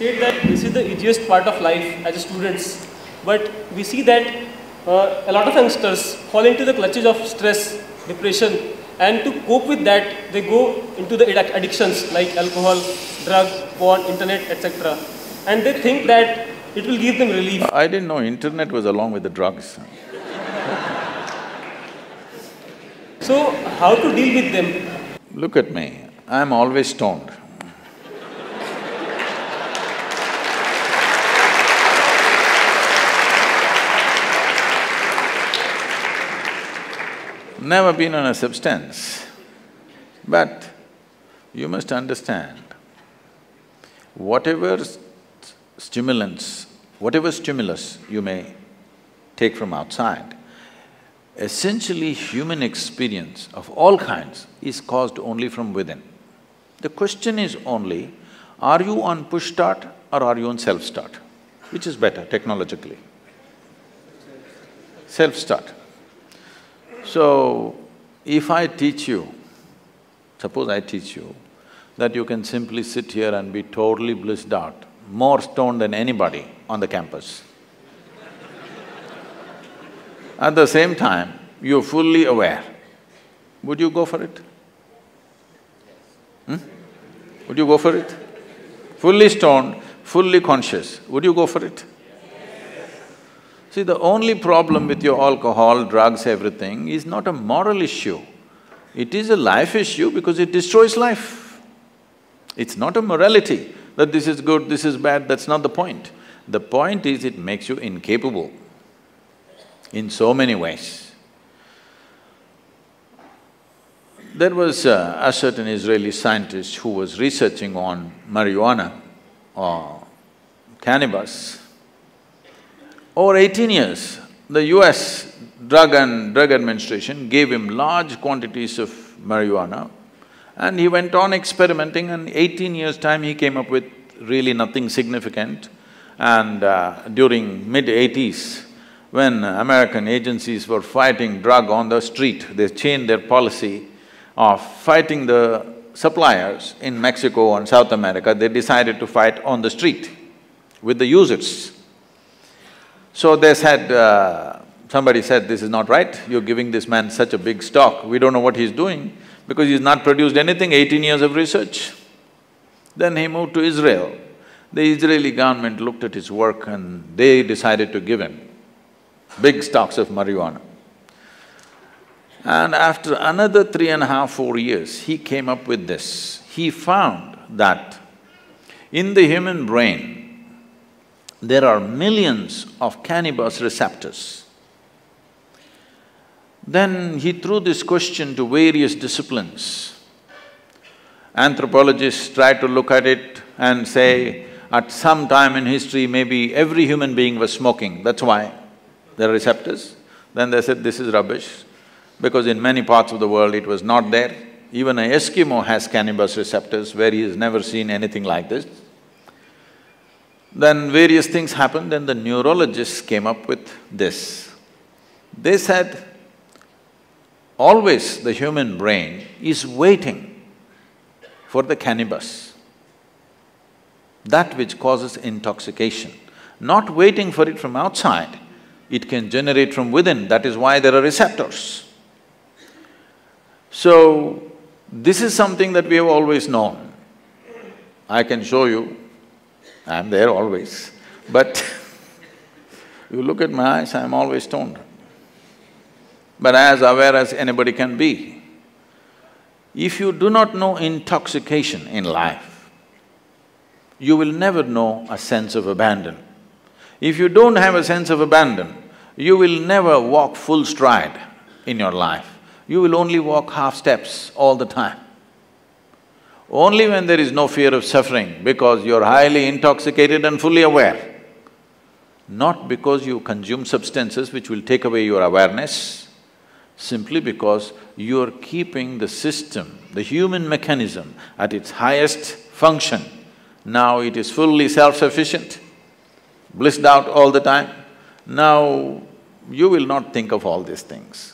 You said that this is the easiest part of life as students, but we see that a lot of youngsters fall into the clutches of stress, depression, and to cope with that, they go into the addictions like alcohol, drug, porn, internet, etc. And they think that it will give them relief. I didn't know internet was along with the drugs. So, how to deal with them? Look at me, I'm always stoned. Never been on a substance, but you must understand, whatever stimulus you may take from outside, essentially human experience of all kinds is caused only from within. The question is only, are you on push start or are you on self-start? Which is better technologically? Self-start. So, if I teach you, suppose I teach you that you can simply sit here and be totally blissed out, more stoned than anybody on the campus. At the same time, you're fully aware. Would you go for it? Would you go for it? Fully stoned, fully conscious, would you go for it? See, the only problem with your alcohol, drugs, everything is not a moral issue. It is a life issue because it destroys life. It's not a morality that this is good, this is bad, that's not the point. The point is it makes you incapable in so many ways. There was a certain Israeli scientist who was researching on marijuana or cannabis. Over 18 years, the US Drug Administration gave him large quantities of marijuana and he went on experimenting, and 18 years' time he came up with really nothing significant. And during mid-80s, when American agencies were fighting drug on the street, they changed their policy of fighting the suppliers in Mexico and South America. They decided to fight on the street with the users. So they said, somebody said, this is not right, you're giving this man such a big stock, we don't know what he's doing, because he's not produced anything, 18 years of research. Then he moved to Israel. The Israeli government looked at his work and they decided to give him big stocks of marijuana. And after another 3.5, 4 years, he came up with this. He found that in the human brain, there are millions of cannabis receptors. Then he threw this question to various disciplines. Anthropologists tried to look at it and say, at some time in history, maybe every human being was smoking, that's why there are receptors. Then they said, this is rubbish, because in many parts of the world it was not there. Even an Eskimo has cannabis receptors where he has never seen anything like this. Then various things happened and the neurologists came up with this. They said, always the human brain is waiting for the cannabis, that which causes intoxication. Not waiting for it from outside, it can generate from within, that is why there are receptors. So, this is something that we have always known. I can show you, I'm there always, but you look at my eyes, I'm always stoned. But as aware as anybody can be. If you do not know intoxication in life, you will never know a sense of abandon. If you don't have a sense of abandon, you will never walk full stride in your life. You will only walk half steps all the time. Only when there is no fear of suffering, because you're highly intoxicated and fully aware, not because you consume substances which will take away your awareness, simply because you're keeping the system, the human mechanism at its highest function. Now it is fully self-sufficient, blissed out all the time. Now you will not think of all these things.